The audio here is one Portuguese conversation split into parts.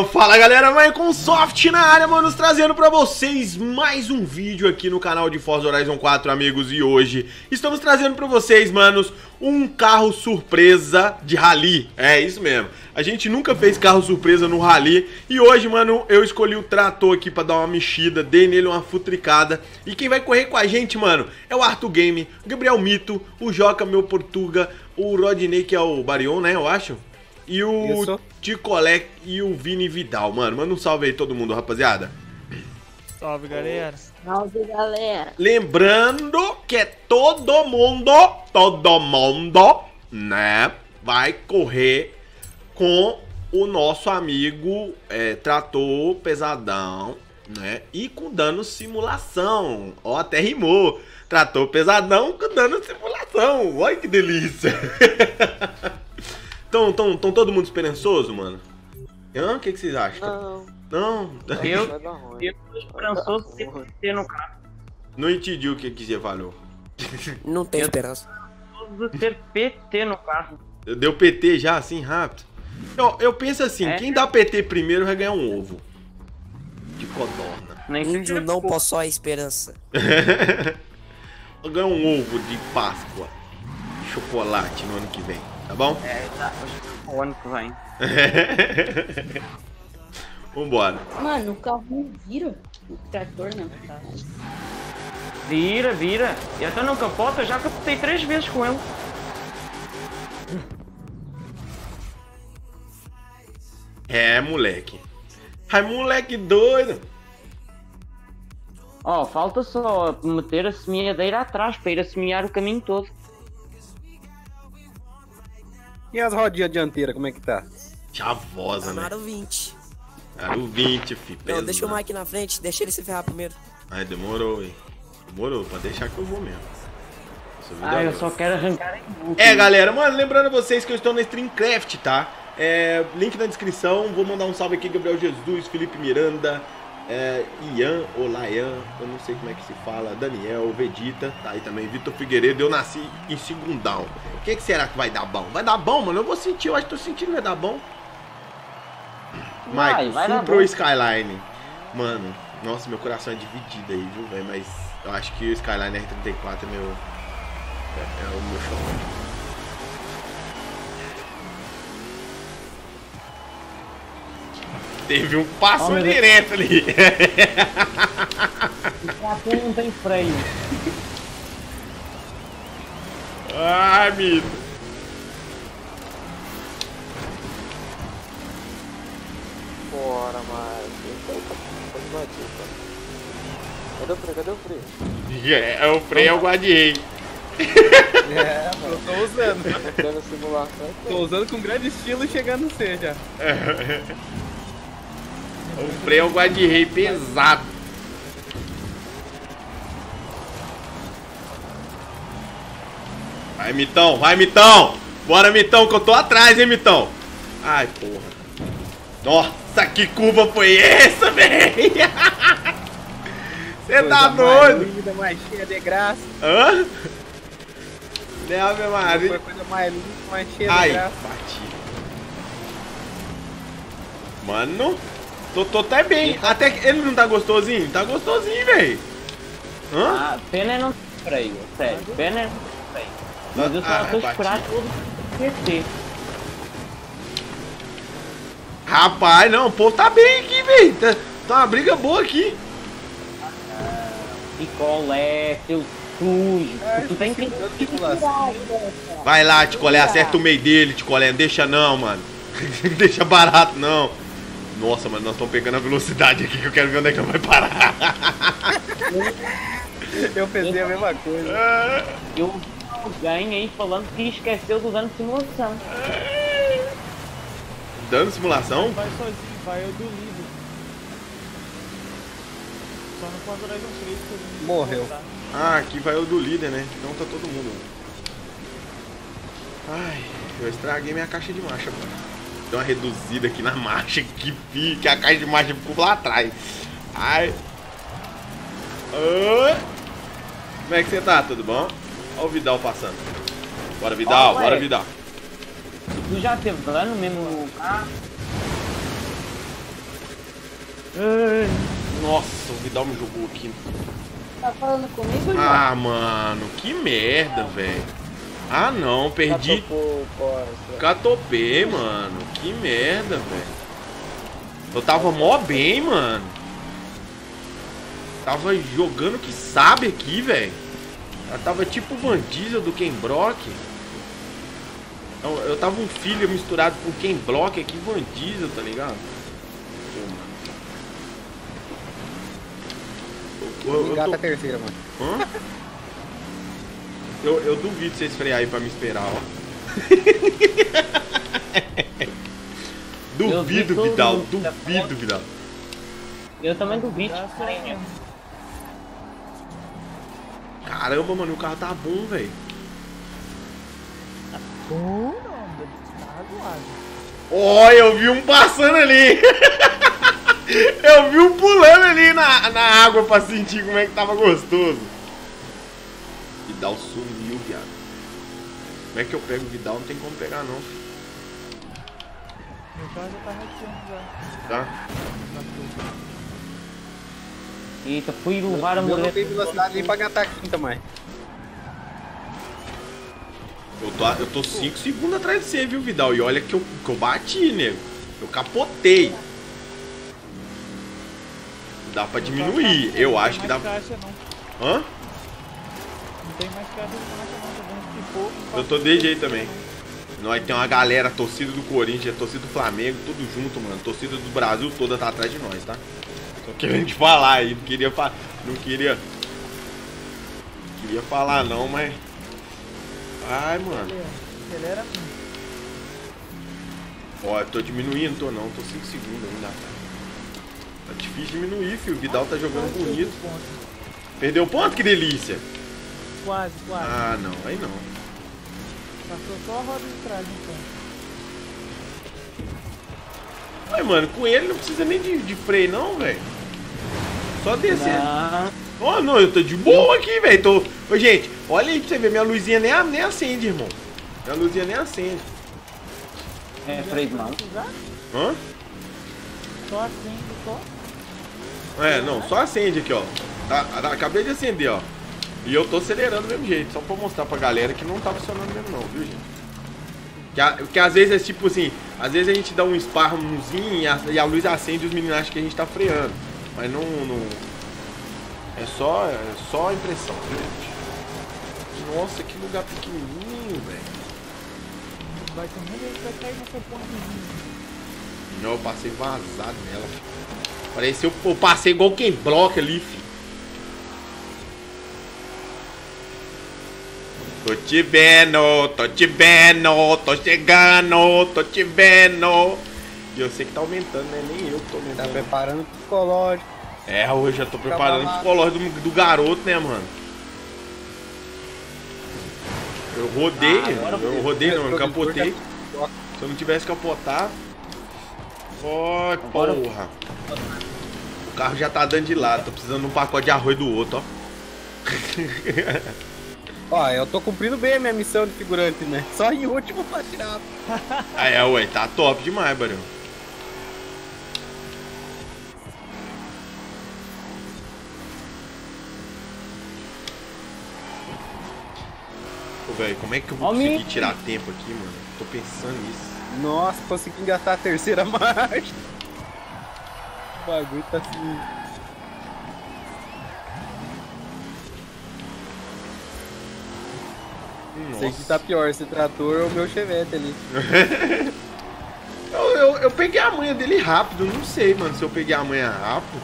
Mano, fala galera, Microsoft na área, manos, trazendo pra vocês mais um vídeo aqui no canal de Forza Horizon 4, amigos. E hoje estamos trazendo pra vocês, manos, um carro surpresa de rally. É isso mesmo, a gente nunca fez carro surpresa no rally. E hoje, mano, eu escolhi o trator aqui pra dar uma mexida, dei nele uma futricada. E quem vai correr com a gente, mano, é o Arthur Game, o Gabriel Mito, o Joca, meu Portuga, o Rodney, que é o Barion, né, eu acho. E o Ticolec e o Vini Vidal, mano. Manda um salve aí todo mundo, rapaziada. Salve, galera. Salve, galera. Lembrando que é todo mundo, né, vai correr com o nosso amigo trator pesadão, né, e com dano simulação. Ó, até rimou. Trator pesadão com dano simulação. Olha que delícia. Tão todo mundo esperançoso, mano? Hã? O que vocês acham? Não. Não? Eu tô esperançoso se você não cai. Não entendi o que você falou. Não tem esperança. Eu tô ter PT no carro. Deu PT já, assim, rápido? Eu penso assim, quem dá PT primeiro vai ganhar um ovo. De codorna. Índio não possui esperança. Ganhar um ovo de Páscoa. Chocolate no ano que vem. Tá bom? Tá. O ano que vem. Vambora. Mano, o carro não vira. O trator não. Tá. Vira. E até não capota, eu já capotei 3 vezes com ele. É, moleque. Ai, moleque doido. Ó, falta só meter a semeadeira atrás pra ir a semear o caminho todo. E as rodinhas dianteiras, como é que tá? Chavosa, né? Aro 20. Aro 20, fi. Não, deixa o Mike na frente, deixa ele se ferrar primeiro. Ai, demorou, hein? Demorou, pra deixar que eu vou mesmo. Eu só quero arrancar em book. Galera, mano, lembrando vocês que eu estou na StreamCraft, tá? Link na descrição, vou mandar um salve aqui, Gabriel Jesus, Felipe Miranda, Ian Olayan, eu não sei como é que se fala, Daniel Vegeta, tá aí também, Vitor Figueiredo. Eu nasci em segundão. O que será que vai dar bom? Vai dar bom, mano? Eu vou sentir, eu acho que tô sentindo que vai dar bom. Mike, fui pro Skyline. Mano, nossa, meu coração é dividido aí, viu, velho? Mas eu acho que o Skyline R34 é o meu show. Teve um passo direto ali. O trator não tem freio. Ai, Mito. Bora, mas... Cadê o freio? É, o freio eu guardei. Mano, eu tô usando. Tô usando com grande estilo e chegando no C já. O freio é o guarda-rei pesado. Vai, Mitão, vai, Mitão. Bora, Mitão, que eu tô atrás, hein, Mitão. Ai, porra. Nossa, que curva foi essa, velho? Você tá doido? Coisa mais linda, mais cheia de graça. Hã? Foi a coisa mais linda, mais cheia de graça. Ai, bati. Mano... Tô até bem, até que ele não tá gostosinho? Tá gostosinho, velho. Ah, pena não tem freio, sério, pena não tem freio. Mas eu só tô esperando tudo. Rapaz, não, o povo tá bem aqui, velho. Tá uma briga boa aqui. Ticolé, seu sujo. Tu tem que... Vai lá, Ticolé, acerta o meio dele, Ticolé. Não deixa não, mano. Não deixa barato, não. Nossa, mano, nós estamos pegando a velocidade aqui que eu quero ver onde é que vai parar. Eu pensei a mesma coisa. Eu ganhei falando que esqueceu do dano de simulação. Dano de simulação? Vai sozinho, vai, eu duvido. Só não pode durar um trecho. Morreu. Ah, aqui vai o do líder, né? Então tá todo mundo. Ai, eu estraguei minha caixa de marcha, mano. Deu uma reduzida aqui na marcha, que fica, a caixa de marcha ficou lá atrás. Ai. Como é que você tá? Tudo bom? Olha o Vidal passando. Bora, Vidal, bora, Vidal. Tu já teve dano mesmo no carro? Ai. Nossa, o Vidal me jogou aqui. Tá falando comigo, João? Ah, mano, que merda, velho. Ah, não, perdi. Catopei, mano. Que merda, velho. Eu tava mó bem, mano. Tava jogando que sabe aqui, velho. Tava tipo o Vin Diesel do Ken Block. Eu tava um filho misturado com Ken Block aqui, Vin Diesel, tá ligado? Engata a terceira, mano. Hã? Eu duvido vocês frearem pra me esperar, ó. Duvido, Vidal. Duvido, Vidal. Eu também duvido. Caramba, mano, o carro tá bom, velho. Bom, não. Tá aguado. Olha, eu vi um passando ali. Eu vi um pulando ali na água pra sentir como é que tava gostoso. Vidal sumiu, viado. Como é que eu pego o Vidal? Não tem como pegar, não. Meu carro já tá rateando já. Tá? Eita, fui luvar a mulher. Eu não tenho velocidade nem pra gatar a quinta mais. Eu tô 5 segundos atrás de você, viu, Vidal? E olha que eu bati, nego. Eu capotei. Dá pra diminuir, eu acho que dá. Hã? Não tem mais caixa, não. Eu tô de jeito também. Nós tem uma galera, a torcida do Corinthians, a torcida do Flamengo, tudo junto, mano. A torcida do Brasil toda tá atrás de nós, tá? Só querendo te falar aí, não queria falar não, mas... Ai, mano. Acelera. Ó, eu tô diminuindo, tô não, tô 5 segundos ainda, tá? Tá difícil diminuir, filho. O Vidal tá jogando bonito. Perdeu o ponto? Que delícia! Quase, quase. Ah, não. Aí não. Passou só a roda de trás, então. Ué, mano, com ele não precisa nem de freio, não, velho. Só descer. Oh, não, eu tô de boa aqui, velho. Tô... Ô, gente, olha aí pra você ver. Minha luzinha nem acende, irmão. Minha luzinha nem acende. É, freio mal. Hã? Só acende, só. É, não, só acende aqui, ó. Acabei de acender, ó. E eu tô acelerando do mesmo jeito, só pra mostrar pra galera que não tá funcionando mesmo não, viu, gente? Que às vezes é tipo assim, às vezes a gente dá um esparrozinho e a luz acende e os meninos acham que a gente tá freando. Mas não... É só a impressão, gente. Nossa, que lugar pequenininho, velho. Vai ter medo que vai cair nessa pontezinha. Não, eu passei vazado nela. Pareceu eu passei igual quem bloca ali, filho. Tô chegando, tô te vendo. E eu sei que tá aumentando, né? Nem eu tô aumentando. Tá preparando o psicológico. É, hoje já tô preparando o psicológico do garoto, né, mano? Eu capotei. Se eu não tivesse capotado. Ó, oh, porra. O carro já tá dando de lado, tô precisando de um pacote de arroz do outro, ó. Ó, eu tô cumprindo bem a minha missão de figurante, né? Só em último pra tirar. Aí, é, ué, tá top demais, Barion. Ô, velho, como é que eu vou conseguir tirar tempo aqui, mano? Tô pensando nisso. Nossa, consegui engatar a terceira marcha. O bagulho tá assim. Sei que tá pior, esse trator ou o meu Chevette ali. eu peguei a manha dele rápido, não sei, mano, se eu peguei a manha rápido.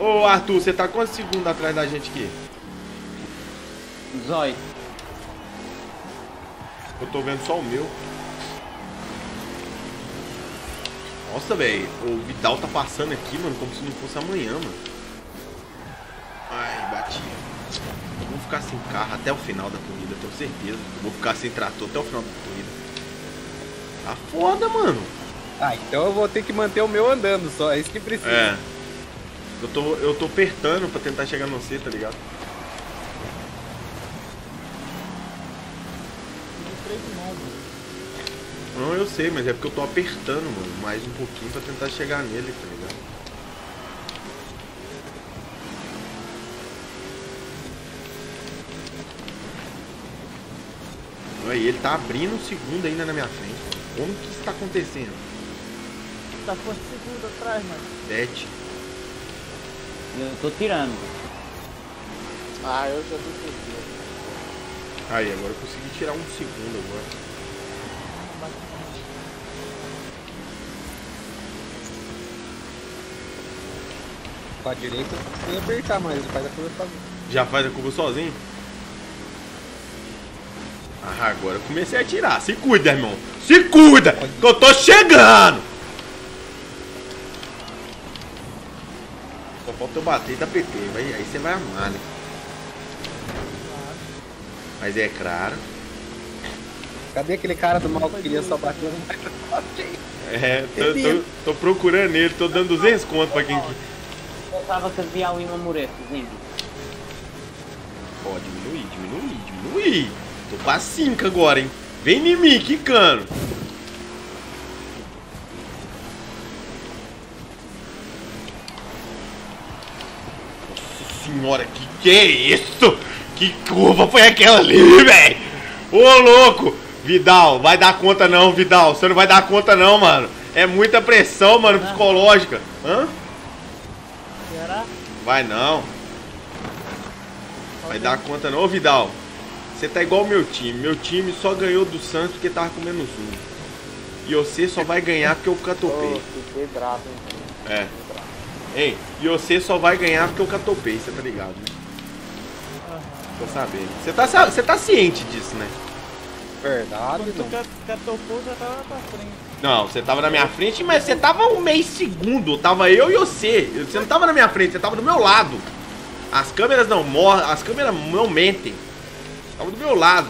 Ô, Arthur, você tá quantos segundos atrás da gente aqui? 18. Eu tô vendo só o meu. Nossa, velho. O Vidal tá passando aqui, mano. Como se não fosse amanhã, mano. Ai, bati. Eu vou ficar sem carro até o final da corrida, tenho certeza. Eu vou ficar sem trator até o final da corrida. Tá foda, mano. Ah, então eu vou ter que manter o meu andando só. É isso que precisa. É. Eu tô apertando pra tentar chegar no C, tá ligado? Não, eu sei, mas é porque eu tô apertando, mano, mais um pouquinho pra tentar chegar nele, tá ligado? E ele tá abrindo o segundo ainda na minha frente. Como que isso tá acontecendo? Tá quantos segundos atrás, mano? 7. Eu tô tirando. Ah, eu já tô tirando. Aí, agora eu consegui tirar um segundo agora. Pra direita sem apertar mais, faz a curva sozinho. Já faz a curva sozinho? Ah, agora eu comecei a atirar. Se cuida, irmão. Se cuida, que eu tô chegando. Só falta eu bater e dar PT. Aí você vai amar, né? Mas é claro. Cadê aquele cara do mal que queria só bater? É, tô procurando ele. Tô dando 200 conto pra quem... Eu tava com o Imã Mureto. Ó, diminuir. Tô pra 5 agora, hein? Vem em mim, quicando. Nossa senhora, que é isso? Que curva foi aquela ali, velho? Ô, louco! Vidal, vai dar conta não, Vidal. Você não vai dar conta não, mano. É muita pressão, mano, psicológica. Hã? Será? Vai não. Vai dar conta não, ô, Vidal. Você tá igual o meu time. Meu time só ganhou do Santos porque tava com menos um. E você só vai ganhar porque eu catopei. Fiquei bravo, hein? É. Ei, e você só vai ganhar porque eu catopei, você tá ligado, né? Tô sabendo. Você tá ciente disso, né? Verdade, mano. Quando tu catopou, já tava na tua frente. Não, você tava na minha frente, mas você tava um meio segundo. Tava eu e você. Você não tava na minha frente, você tava do meu lado. As câmeras não mentem. Tava do meu lado.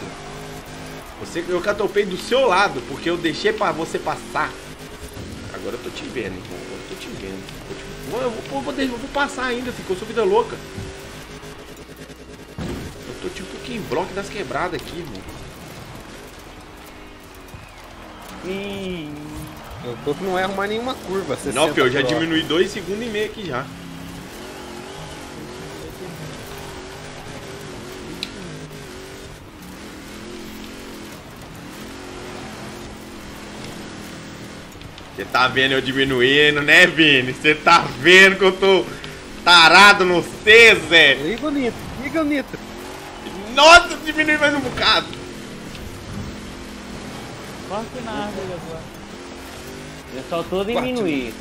Eu catopei do seu lado, porque eu deixei pra você passar. Agora eu tô te vendo, irmão. Agora eu tô te vendo. Eu vou passar ainda, ficou sua vida louca. Eu tô tipo o Ken Block das quebradas aqui, irmão. Eu tô que não erro mais nenhuma curva. Não, pior, eu já diminui 2,5 segundos aqui já. Você tá vendo eu diminuindo, né, Vini? Você tá vendo que eu tô tarado no C, Zé? Liga o nitro. Nossa, diminui mais um bocado. Corta na árvore agora. Eu só tô diminuindo.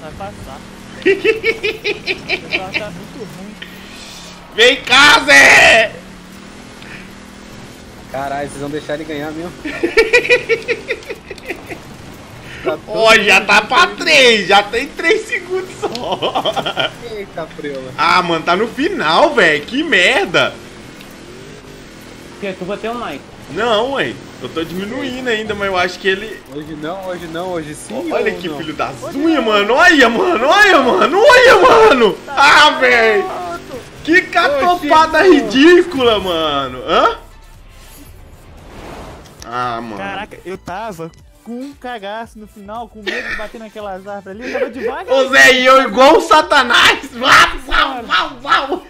Vai passar. Eu tá muito ruim. Vem cá, Zé! Caralho, vocês vão deixar ele ganhar mesmo. Ó, já tá pra 3, já tem 3 segundos só. Eita, preula. Ah, mano, tá no final, velho. Que merda. Porque tu bateu mais. Não, ué. Eu tô diminuindo ainda, mas eu acho que ele... Hoje sim. Olha que filho das unhas, mano. Olha, mano. Ah, velho. Que catopada ridícula, mano. Hã? Ah, mano. Caraca, eu tava com um cagaço no final, com medo de bater naquelas árvores ali, eu tava devagar. Ô Zé, e eu igual o Satanás! Uau!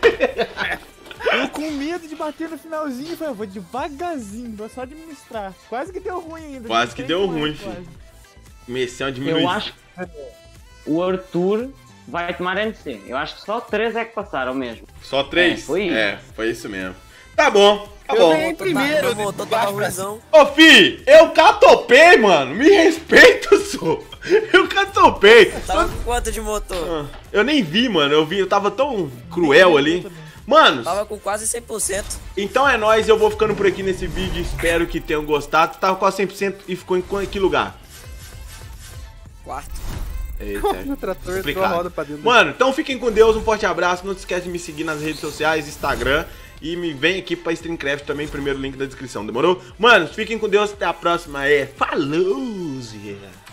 Eu com medo de bater no finalzinho, velho, vou devagarzinho, vou só administrar. Quase que deu ruim ainda. Quase que deu ruim, filho. Comecei a diminuir. Eu acho que o Arthur vai tomar MC. Eu acho que só 3 é que passaram mesmo. Só 3? É, foi isso. É, foi isso mesmo. Tá bom. Tá bom. Eu primeiro, ô, fi, eu catopei, mano. Me respeita, sou. Eu catopei. Tava com quanto de motor? Eu nem vi, mano. Eu tava tão cruel ali. Mano. Tava com quase 100%. Então é nóis. Eu vou ficando por aqui nesse vídeo. Espero que tenham gostado. Tava quase 100% e ficou em que lugar? 4. Eita, trator, roda pra dentro. Mano, então fiquem com Deus. Um forte abraço. Não se esquece de me seguir nas redes sociais, Instagram. E me vem aqui pra StreamCraft também, primeiro link da descrição, demorou? Mano, fiquem com Deus, até a próxima, falou!